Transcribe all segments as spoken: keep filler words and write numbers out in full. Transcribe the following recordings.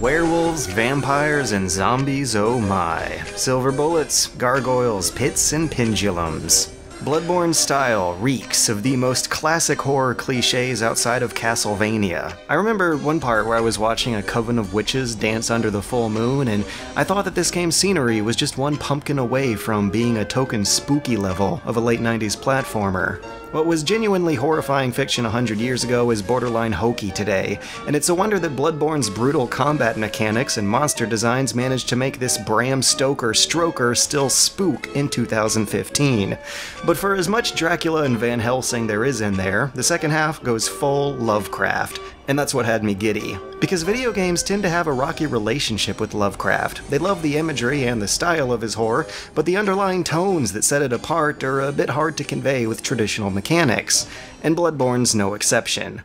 werewolves, vampires, and zombies, oh my. Silver bullets, gargoyles, pits, and pendulums. Bloodborne style reeks of the most classic horror cliches outside of Castlevania. I remember one part where I was watching a coven of witches dance under the full moon, and I thought that this game's scenery was just one pumpkin away from being a token spooky level of a late nineties platformer. What was genuinely horrifying fiction a hundred years ago is borderline hokey today, and it's a wonder that Bloodborne's brutal combat mechanics and monster designs managed to make this Bram Stoker stroker still spook in two thousand fifteen. But for as much Dracula and Van Helsing there is in there, the second half goes full Lovecraft. And that's what had me giddy. Because video games tend to have a rocky relationship with Lovecraft. They love the imagery and the style of his horror, but the underlying tones that set it apart are a bit hard to convey with traditional mechanics. And Bloodborne's no exception.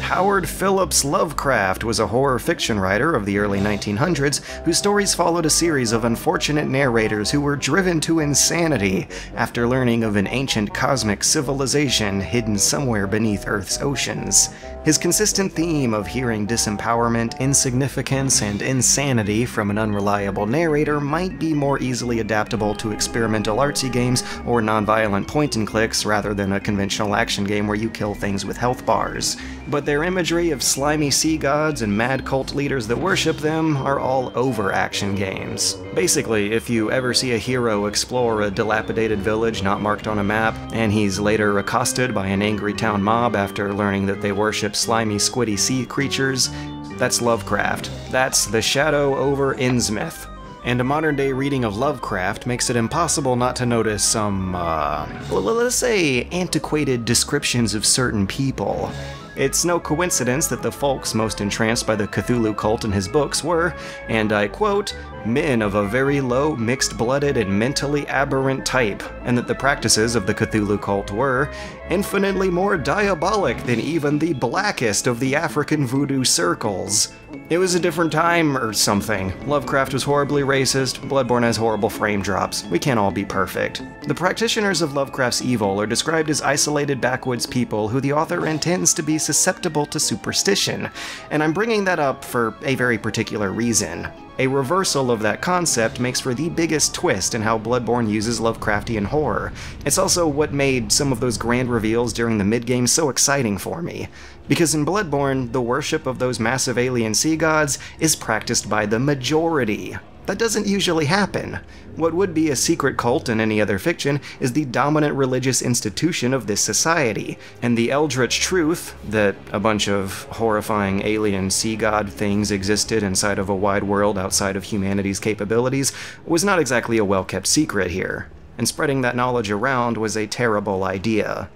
Howard Phillips Lovecraft was a horror fiction writer of the early nineteen hundreds whose stories followed a series of unfortunate narrators who were driven to insanity after learning of an ancient cosmic civilization hidden somewhere beneath Earth's oceans. His consistent theme of hearing disempowerment, insignificance, and insanity from an unreliable narrator might be more easily adaptable to experimental artsy games or non-violent point-and-clicks rather than a conventional action game where you kill things with health bars. But their imagery of slimy sea gods and mad cult leaders that worship them are all over action games. Basically, if you ever see a hero explore a dilapidated village not marked on a map, and he's later accosted by an angry town mob after learning that they worship slimy, squiddy sea creatures, that's Lovecraft. That's the Shadow over Innsmouth. And a modern-day reading of Lovecraft makes it impossible not to notice some, uh, well, let's say, antiquated descriptions of certain people. It's no coincidence that the folks most entranced by the Cthulhu cult in his books were, and I quote, men of a very low, mixed-blooded, and mentally aberrant type, and that the practices of the Cthulhu cult were infinitely more diabolic than even the blackest of the African voodoo circles. It was a different time or something. Lovecraft was horribly racist, Bloodborne has horrible frame drops. We can't all be perfect. The practitioners of Lovecraft's evil are described as isolated backwoods people who the author intends to be susceptible to superstition, and I'm bringing that up for a very particular reason. A reversal of that concept makes for the biggest twist in how Bloodborne uses Lovecraftian horror. It's also what made some of those grand reveals during the mid-game so exciting for me. Because in Bloodborne, the worship of those massive alien sea gods is practiced by the majority. That doesn't usually happen. What would be a secret cult in any other fiction is the dominant religious institution of this society, and the Eldritch truth that a bunch of horrifying alien sea god things existed inside of a wide world outside of humanity's capabilities was not exactly a well-kept secret here, and spreading that knowledge around was a terrible idea.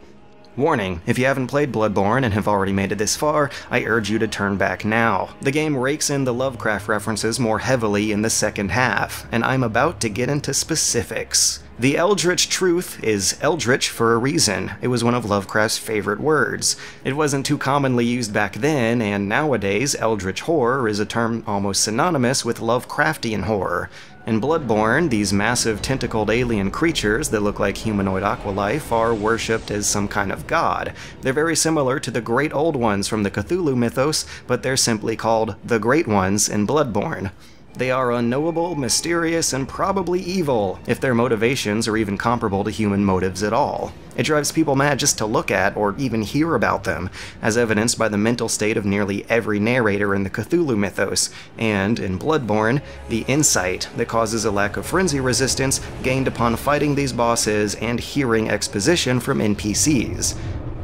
Warning, if you haven't played Bloodborne and have already made it this far, I urge you to turn back now. The game rakes in the Lovecraft references more heavily in the second half, and I'm about to get into specifics. The Eldritch truth is Eldritch for a reason. It was one of Lovecraft's favorite words. It wasn't too commonly used back then, and nowadays Eldritch horror is a term almost synonymous with Lovecraftian horror. In Bloodborne, these massive tentacled alien creatures that look like humanoid aqualife are worshipped as some kind of god. They're very similar to the Great Old Ones from the Cthulhu Mythos, but they're simply called the Great Ones in Bloodborne. They are unknowable, mysterious, and probably evil, if their motivations are even comparable to human motives at all. It drives people mad just to look at or even hear about them, as evidenced by the mental state of nearly every narrator in the Cthulhu Mythos, and, in Bloodborne, the insight that causes a lack of frenzy resistance gained upon fighting these bosses and hearing exposition from N P Cs.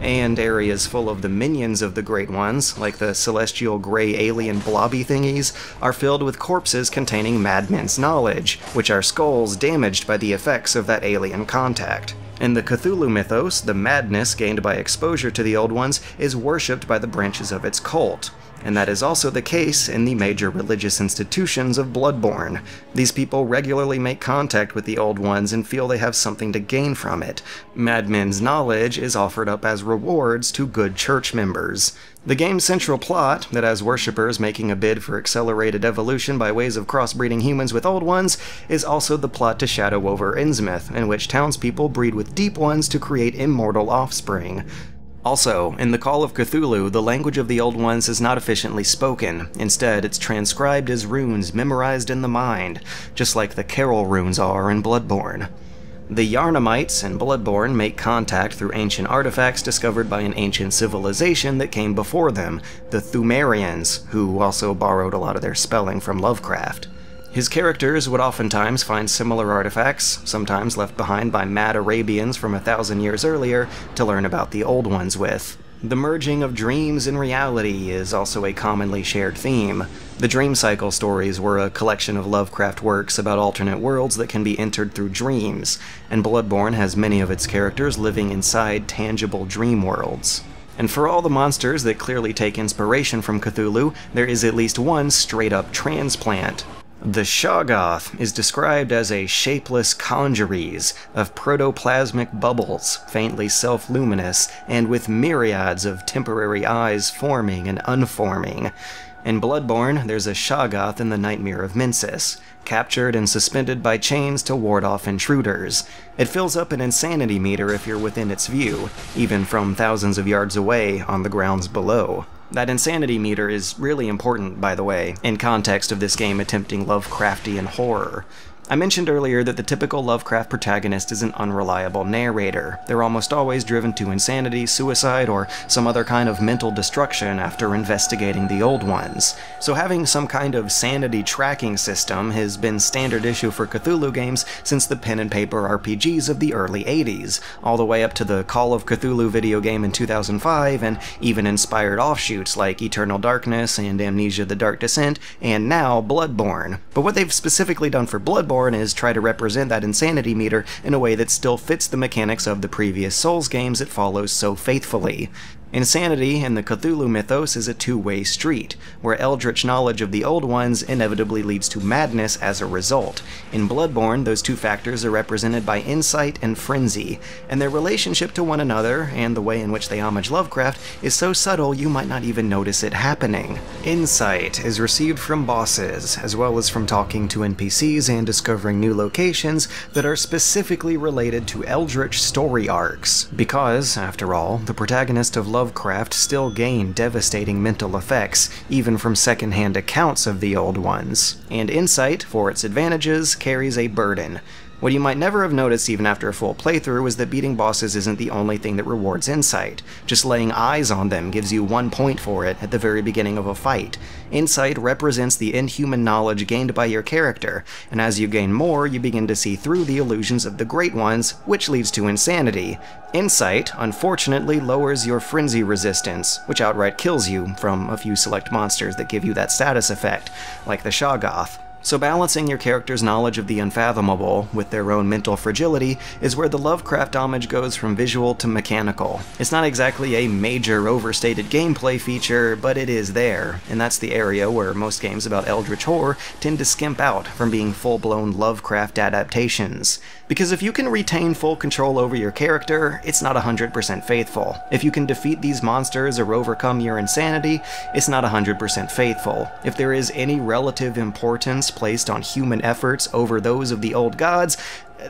And areas full of the minions of the Great Ones, like the celestial gray alien blobby thingies, are filled with corpses containing madmen's knowledge, which are skulls damaged by the effects of that alien contact. In the Cthulhu Mythos, the madness gained by exposure to the Old Ones is worshipped by the branches of its cult. And that is also the case in the major religious institutions of Bloodborne. These people regularly make contact with the Old Ones and feel they have something to gain from it. Madmen's knowledge is offered up as rewards to good church members. The game's central plot, that has worshippers making a bid for accelerated evolution by ways of crossbreeding humans with Old Ones, is also the plot to Shadow over Innsmouth, in which townspeople breed with Deep Ones to create immortal offspring. Also, in the Call of Cthulhu, the language of the Old Ones is not efficiently spoken. Instead, it's transcribed as runes memorized in the mind, just like the Caryll runes are in Bloodborne. The Yharnamites in Bloodborne make contact through ancient artifacts discovered by an ancient civilization that came before them, the Thumerians, who also borrowed a lot of their spelling from Lovecraft. His characters would oftentimes find similar artifacts, sometimes left behind by mad Arabians from a thousand years earlier, to learn about the Old Ones with. The merging of dreams and reality is also a commonly shared theme. The Dream Cycle stories were a collection of Lovecraft works about alternate worlds that can be entered through dreams, and Bloodborne has many of its characters living inside tangible dream worlds. And for all the monsters that clearly take inspiration from Cthulhu, there is at least one straight-up transplant. The Shoggoth is described as a shapeless congeries of protoplasmic bubbles, faintly self-luminous, and with myriads of temporary eyes forming and unforming. In Bloodborne, there's a Shoggoth in the Nightmare of Mensis, captured and suspended by chains to ward off intruders. It fills up an insanity meter if you're within its view, even from thousands of yards away on the grounds below. That insanity meter is really important, by the way, in context of this game attempting Lovecraftian horror. I mentioned earlier that the typical Lovecraft protagonist is an unreliable narrator. They're almost always driven to insanity, suicide, or some other kind of mental destruction after investigating the Old Ones. So having some kind of sanity tracking system has been standard issue for Cthulhu games since the pen and paper R P Gs of the early eighties, all the way up to the Call of Cthulhu video game in two thousand five, and even inspired offshoots like Eternal Darkness and Amnesia: The Dark Descent, and now Bloodborne. But what they've specifically done for Bloodborne is try to represent that insanity meter in a way that still fits the mechanics of the previous Souls games it follows so faithfully. Insanity in the Cthulhu mythos is a two-way street, where eldritch knowledge of the Old Ones inevitably leads to madness as a result. In Bloodborne, those two factors are represented by insight and frenzy, and their relationship to one another, and the way in which they homage Lovecraft, is so subtle you might not even notice it happening. Insight is received from bosses, as well as from talking to N P Cs and discovering new locations that are specifically related to eldritch story arcs, because, after all, the protagonist of Lovecraft still gain devastating mental effects, even from second-hand accounts of the Old Ones. And insight, for its advantages, carries a burden. What you might never have noticed even after a full playthrough is that beating bosses isn't the only thing that rewards insight. Just laying eyes on them gives you one point for it at the very beginning of a fight. Insight represents the inhuman knowledge gained by your character, and as you gain more, you begin to see through the illusions of the Great Ones, which leads to insanity. Insight, unfortunately, lowers your frenzy resistance, which outright kills you from a few select monsters that give you that status effect, like the Shoggoth. So balancing your character's knowledge of the unfathomable with their own mental fragility is where the Lovecraft homage goes from visual to mechanical. It's not exactly a major overstated gameplay feature, but it is there, and that's the area where most games about eldritch horror tend to skimp out from being full-blown Lovecraft adaptations. Because if you can retain full control over your character, it's not one hundred percent faithful. If you can defeat these monsters or overcome your insanity, it's not one hundred percent faithful. If there is any relative importance placed on human efforts over those of the old gods,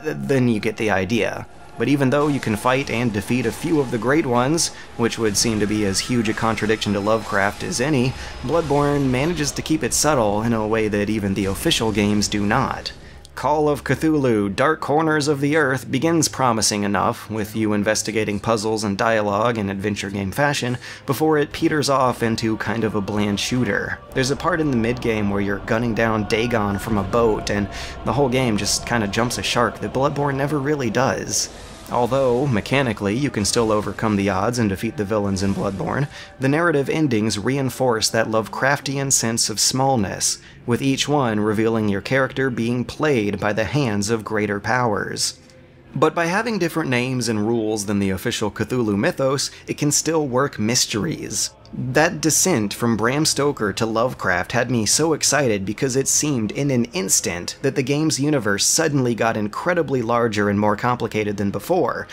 then you get the idea. But even though you can fight and defeat a few of the Great Ones, which would seem to be as huge a contradiction to Lovecraft as any, Bloodborne manages to keep it subtle in a way that even the official games do not. Call of Cthulhu: Dark Corners of the Earth begins promising enough, with you investigating puzzles and dialogue in adventure game fashion, before it peters off into kind of a bland shooter. There's a part in the mid-game where you're gunning down Dagon from a boat, and the whole game just kind of jumps a shark that Bloodborne never really does. Although, mechanically, you can still overcome the odds and defeat the villains in Bloodborne, the narrative endings reinforce that Lovecraftian sense of smallness, with each one revealing your character being played by the hands of greater powers. But by having different names and rules than the official Cthulhu mythos, it can still work mysteries. That descent from Bram Stoker to Lovecraft had me so excited because it seemed in an instant that the game's universe suddenly got incredibly larger and more complicated than before.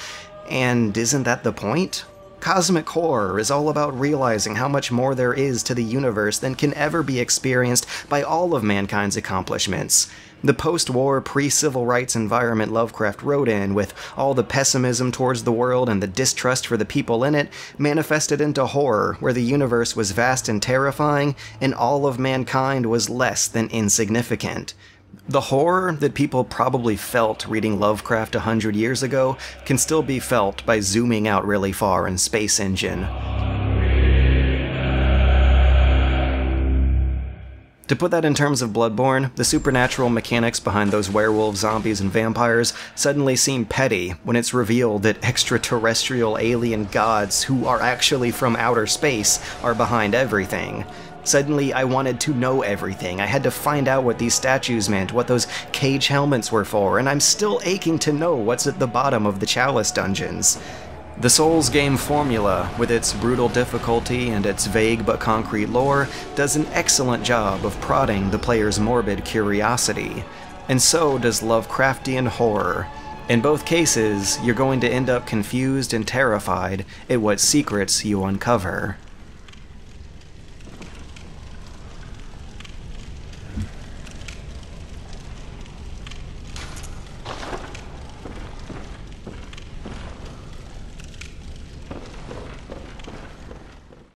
And isn't that the point? Cosmic horror is all about realizing how much more there is to the universe than can ever be experienced by all of mankind's accomplishments. the post-war, pre-civil rights environment Lovecraft wrote in, with all the pessimism towards the world and the distrust for the people in it, manifested into horror, where the universe was vast and terrifying, and all of mankind was less than insignificant. The horror that people probably felt reading Lovecraft a hundred years ago can still be felt by zooming out really far in Space Engine. To put that in terms of Bloodborne, the supernatural mechanics behind those werewolves, zombies, and vampires suddenly seem petty when it's revealed that extraterrestrial alien gods who are actually from outer space are behind everything. Suddenly, I wanted to know everything. I had to find out what these statues meant, what those cage helmets were for, and I'm still aching to know what's at the bottom of the Chalice Dungeons. The Souls game formula, with its brutal difficulty and its vague but concrete lore, does an excellent job of prodding the player's morbid curiosity. And so does Lovecraftian horror. In both cases, you're going to end up confused and terrified at what secrets you uncover.